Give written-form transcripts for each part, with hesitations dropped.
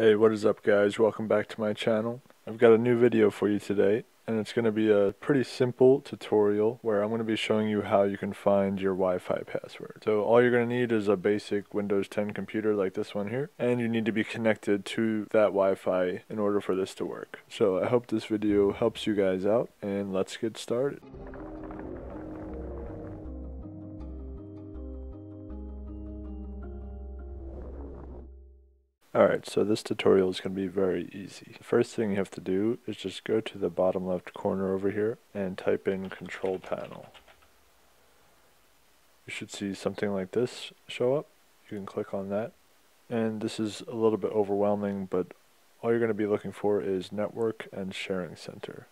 Hey, what is up guys? Welcome back to my channel. I've got a new video for you today, and it's going to be a pretty simple tutorial where I'm going to be showing you how you can find your Wi-Fi password. So all you're going to need is a basic Windows 10 computer like this one here, and you need to be connected to that Wi-Fi in order for this to work. So I hope this video helps you guys out, and let's get started. Alright, so this tutorial is going to be very easy. The first thing you have to do is just go to the bottom left corner over here and type in control panel. You should see something like this show up. You can click on that. And this is a little bit overwhelming, but all you're going to be looking for is network and sharing center.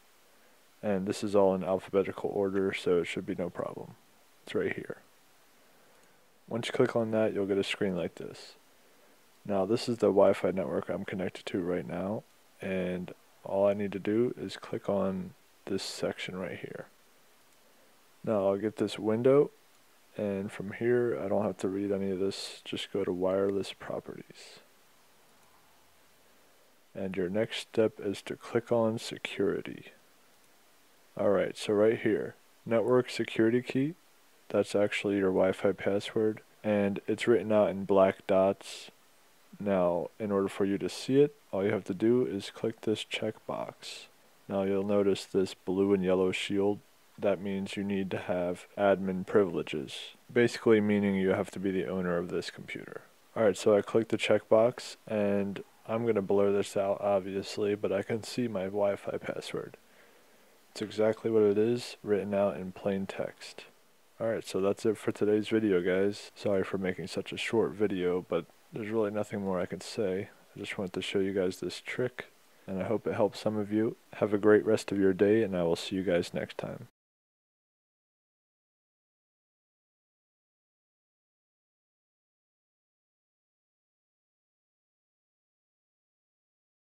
And this is all in alphabetical order, so it should be no problem. It's right here. Once you click on that, you'll get a screen like this. Now this is the Wi-Fi network I'm connected to right now, and all I need to do is click on this section right here. Now I'll get this window, and from here I don't have to read any of this, just go to wireless properties. And your next step is to click on security. Alright, so right here, network security key, that's actually your Wi-Fi password, and it's written out in black dots. Now, in order for you to see it, all you have to do is click this checkbox. Now you'll notice this blue and yellow shield. That means you need to have admin privileges, basically meaning you have to be the owner of this computer. Alright, so I click the checkbox, and I'm going to blur this out obviously, but I can see my Wi-Fi password. It's exactly what it is, written out in plain text. Alright, so that's it for today's video guys. Sorry for making such a short video, but there's really nothing more I can say. I just wanted to show you guys this trick, and I hope it helps some of you. Have a great rest of your day, and I will see you guys next time.